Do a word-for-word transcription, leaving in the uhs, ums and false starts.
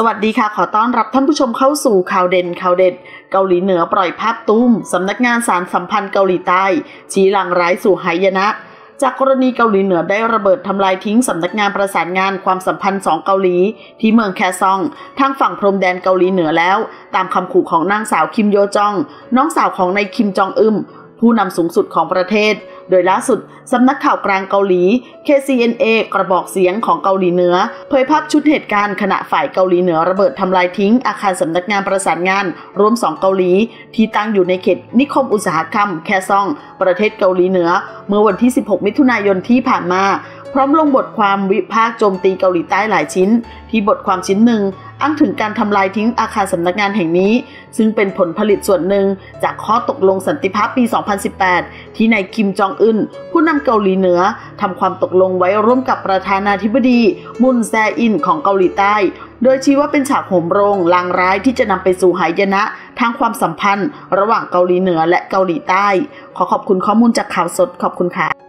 สวัสดีค่ะขอต้อนรับท่านผู้ชมเข้าสู่ข่าวเด่นข่าวเด็ดเกาหลีเหนือปล่อยภาพตุ้มสำนักงานสารสัมพันธ์เกาหลีใต้ชี้หลังร้ายสู่หายนะจากกรณีเกาหลีเหนือได้ระเบิดทำลายทิ้งสำนักงานประสานงานความสัมพันธ์สองเกาหลีที่เมืองแคซองทางฝั่งพรมแดนเกาหลีเหนือแล้วตามคำขู่ของนางสาวคิมโยจองน้องสาวของนายคิมจองอึมผู้นำสูงสุดของประเทศโดยล่าสุดสำนักข่าวกลางเกาหลี เค ซี เอ็น เอ กระบอกเสียงของเกาหลีเหนือเผยภาพชุดเหตุการณ์ขณะฝ่ายเกาหลีเหนือระเบิดทำลายทิ้งอาคารสำนักงานประสานงานรวมสองเกาหลีที่ตั้งอยู่ในเขตนิคมอุตสาหกรรมแคซองประเทศเกาหลีเหนือเมื่อวันที่สิบหกมิถุนายนที่ผ่านมาพร้อมลงบทความวิพากษ์โจมตีเกาหลีใต้หลายชิ้นที่บทความชิ้นหนึ่งอ้างถึงการทำลายทิ้งอาคารสำนักงานแห่งนี้ซึ่งเป็นผลผลิตส่วนหนึ่งจากข้อตกลงสันติภาพปี สองพันสิบแปด ที่นายคิมจองอึนผู้นำเกาหลีเหนือทำความตกลงไว้ร่วมกับประธานาธิบดีมุนแซอินของเกาหลีใต้โดยชี้ว่าเป็นฉากโหมโรงลางร้ายที่จะนำไปสู่หายนะทางความสัมพันธ์ระหว่างเกาหลีเหนือและเกาหลีใต้ขอขอบคุณข้อมูลจากข่าวสดขอบคุณค่ะ